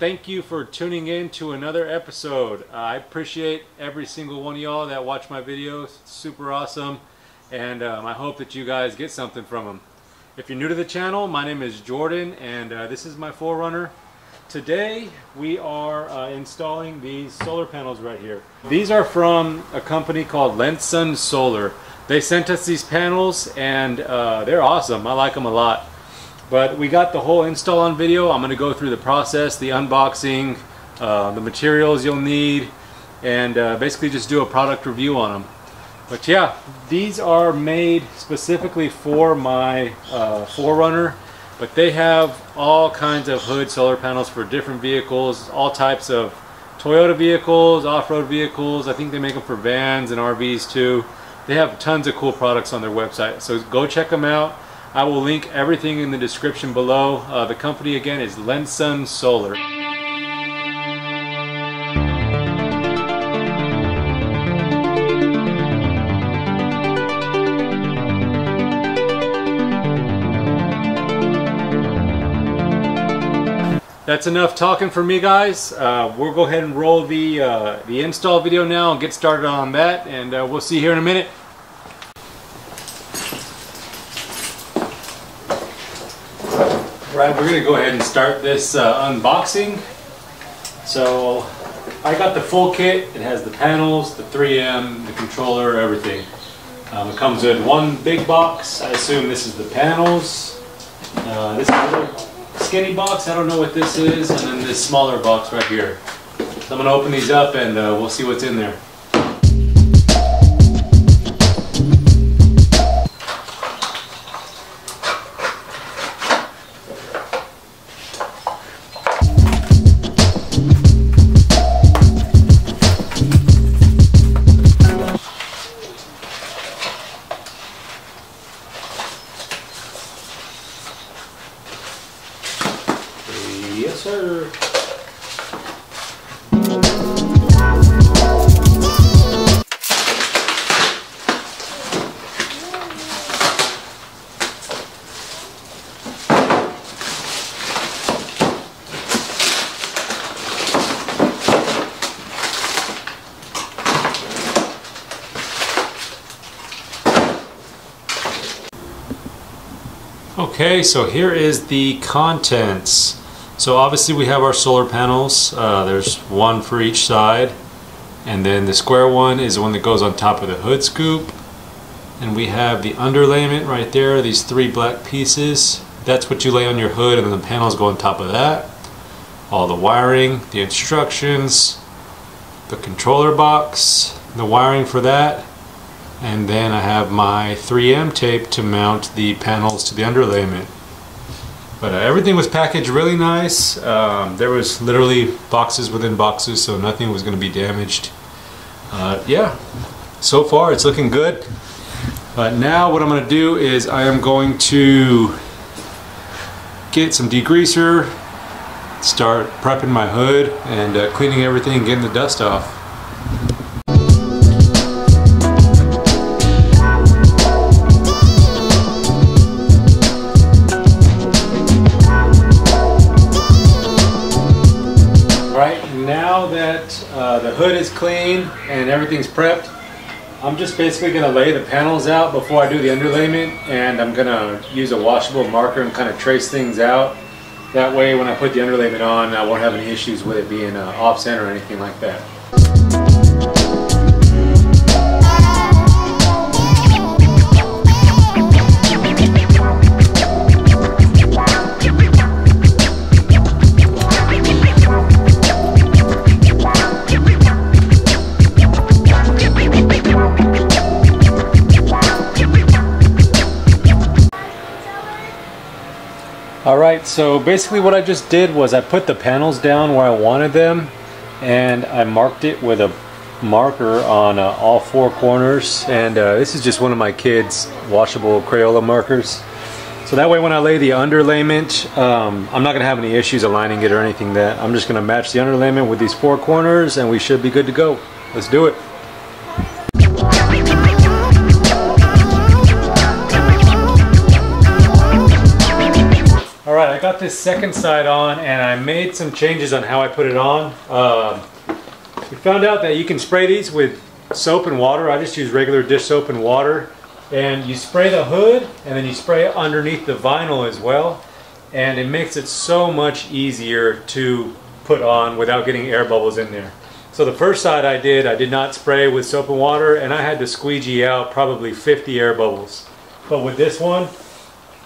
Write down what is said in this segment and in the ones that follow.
Thank you for tuning in to another episode. I appreciate every single one of y'all that watch my videos. It's super awesome, and I hope that you guys get something from them. If you're new to the channel, my name is Jordan, and this is my 4runner. Today we are installing these solar panels right here. These are from a company called Lensun Solar. They sent us these panels, and they're awesome. I like them a lot. But we got the whole install on video. I'm gonna go through the process, the unboxing, the materials you'll need, and basically just do a product review on them. But yeah, these are made specifically for my 4runner, but they have all kinds of hood solar panels for different vehicles, all types of Toyota vehicles, off-road vehicles. I think they make them for vans and RVs too. They have tons of cool products on their website, so go check them out. I will link everything in the description below. The company again is Lensun Solar. That's enough talking for me, guys. We'll go ahead and roll the install video now and get started on that, and we'll see you here in a minute. Right, we're going to go ahead and start this unboxing. So I got the full kit. It has the panels, the 3M, the controller, everything. It comes in one big box. I assume this is the panels. This is a little skinny box. I don't know what this is. And then this smaller box right here. So I'm going to open these up, and we'll see what's in there. Yes, sir. Okay, so here is the contents. So obviously we have our solar panels. There's one for each side, and then the square one is the one that goes on top of the hood scoop, and we have the underlayment right there, these three black pieces. That's what you lay on your hood, and then the panels go on top of that. All the wiring, the instructions, the controller box, the wiring for that, and then I have my 3M tape to mount the panels to the underlayment. But everything was packaged really nice. There was literally boxes within boxes, so nothing was going to be damaged. Yeah, so far it's looking good. But now what I'm going to do is I am going to get some degreaser, start prepping my hood and cleaning everything, getting the dust off. The hood is clean and everything's prepped. I'm just basically going to lay the panels out before I do the underlayment, and I'm going to use a washable marker and kind of trace things out. That way when I put the underlayment on, I won't have any issues with it being off-center or anything like that. Alright, so basically what I just did was I put the panels down where I wanted them, and I marked it with a marker on all four corners, and this is just one of my kids' washable Crayola markers. So that way when I lay the underlayment, I'm not going to have any issues aligning it or anything. That I'm just going to match the underlayment with these four corners, and we should be good to go. Let's do it. got this second side on and I made some changes on how I put it on. We found out that you can spray these with soap and water. I just use regular dish soap and water. And you spray the hood and then you spray it underneath the vinyl as well. And it makes it so much easier to put on without getting air bubbles in there. So the first side I did not spray with soap and water, and I had to squeegee out probably 50 air bubbles. But with this one,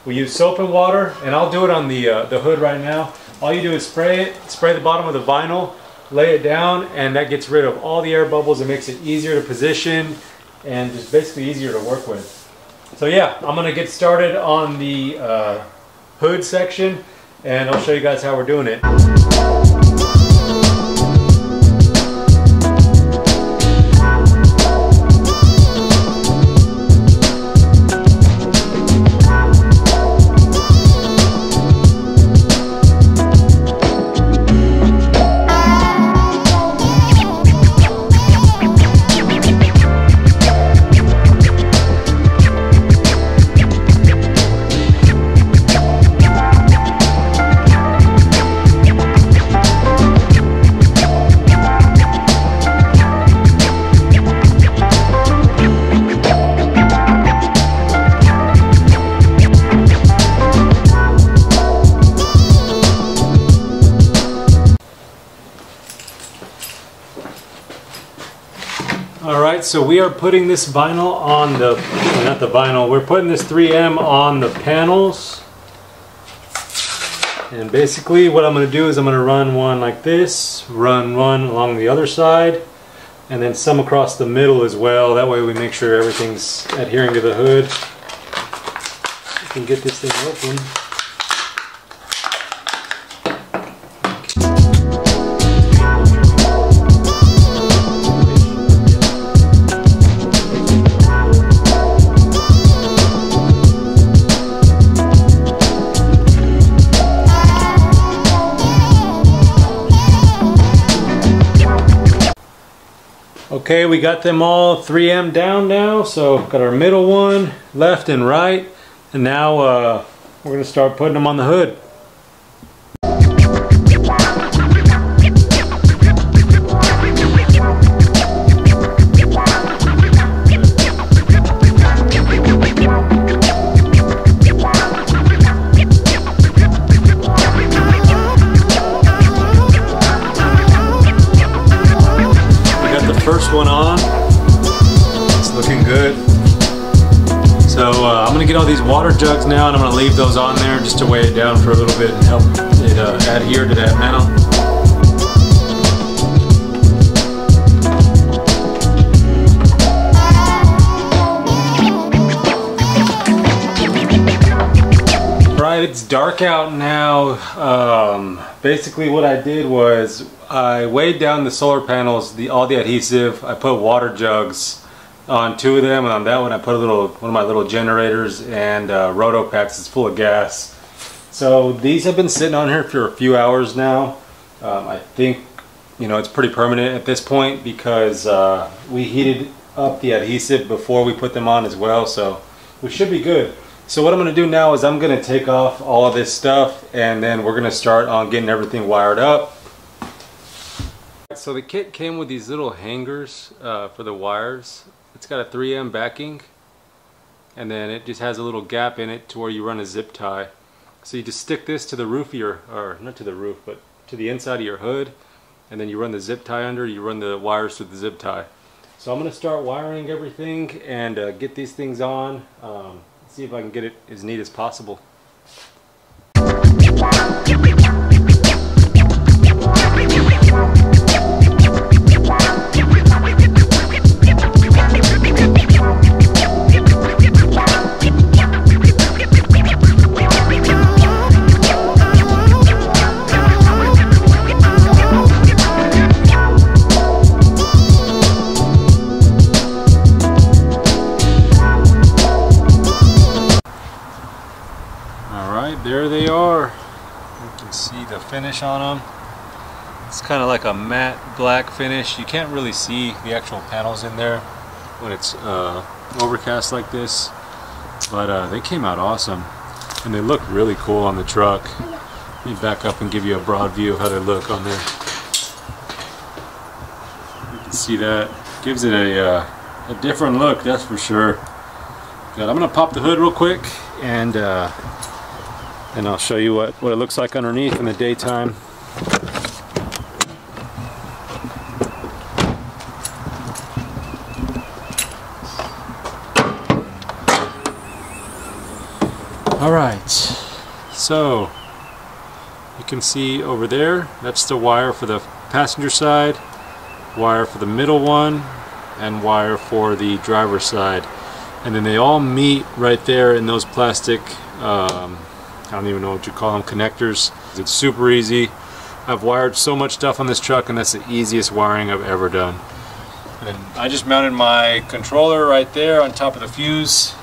we use soap and water, and I'll do it on the hood right now. All you do is spray it, spray the bottom of the vinyl, lay it down, and that gets rid of all the air bubbles. It makes it easier to position and just basically easier to work with. So yeah, I'm gonna get started on the hood section, and I'll show you guys how we're doing it. So we are putting this vinyl on the, not the vinyl, we're putting this 3M on the panels. And basically what I'm going to do is I'm going to run one like this, run one along the other side, and then some across the middle as well. That way we make sure everything's adhering to the hood. We can get this thing open. Okay, we got them all 3M down now, so got our middle one, left and right, and now we're going to start putting them on the hood. First one on, it's looking good. So I'm gonna get all these water jugs now, and I'm gonna leave those on there just to weigh it down for a little bit and help it adhere to that metal. It's dark out now. Basically what I did was I weighed down the solar panels, all the adhesive. I put water jugs on two of them, and on that one I put one of my little generators and Rotopax is full of gas. So these have been sitting on here for a few hours now. I think, you know, it's pretty permanent at this point because we heated up the adhesive before we put them on as well, so we should be good. So what I'm going to do now is I'm going to take off all of this stuff, and then we're going to start on getting everything wired up. So the kit came with these little hangers for the wires. It's got a 3M backing, and then it just has a little gap in it to where you run a zip tie. So you just stick this to the roof of your, or not to the roof, but to the inside of your hood, and then you run the zip tie under, you run the wires through the zip tie. So I'm going to start wiring everything and get these things on. See if I can get it as neat as possible. There they are. You can see the finish on them. It's kind of like a matte black finish. You can't really see the actual panels in there when it's overcast like this, but they came out awesome, and they look really cool on the truck. Let me back up and give you a broad view of how they look on there. You can see that. Gives it a different look, that's for sure. Good. I'm going to pop the hood real quick and I'll show you what it looks like underneath in the daytime. Alright, so you can see over there, that's the wire for the passenger side, wire for the middle one, and wire for the driver's side. And then they all meet right there in those plastic, I don't even know what you call them, connectors. It's super easy. I've wired so much stuff on this truck and that's the easiest wiring I've ever done. And I just mounted my controller right there on top of the fuse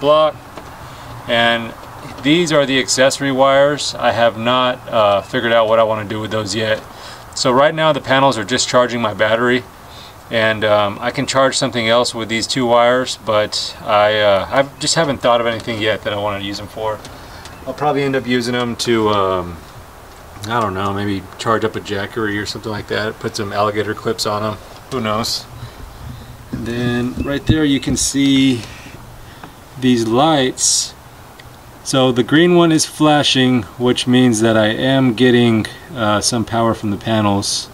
block. And these are the accessory wires. I have not figured out what I want to do with those yet. So right now the panels are just charging my battery, and I can charge something else with these two wires, but I just haven't thought of anything yet that I want to use them for. I'll probably end up using them to, I don't know, maybe charge up a Jackery or something like that, put some alligator clips on them, who knows. And then right there you can see these lights. So the green one is flashing, which means that I am getting some power from the panels,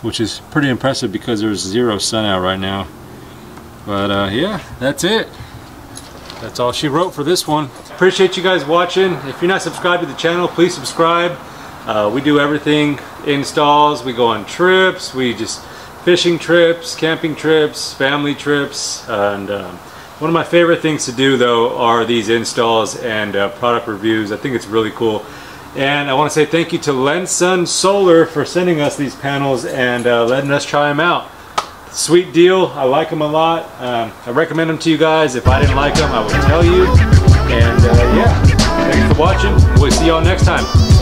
which is pretty impressive because there's zero sun out right now. But yeah, that's it. That's all she wrote for this one. Appreciate you guys watching. If you're not subscribed to the channel, please subscribe. We do everything, installs, we go on trips, we just fishing trips, camping trips, family trips, and one of my favorite things to do though are these installs and product reviews. I think it's really cool. And I want to say thank you to Lensun Solar for sending us these panels and letting us try them out. Sweet deal. I like them a lot. I recommend them to you guys. If I didn't like them, I would tell you. And yeah, thanks for watching. We'll see y'all next time.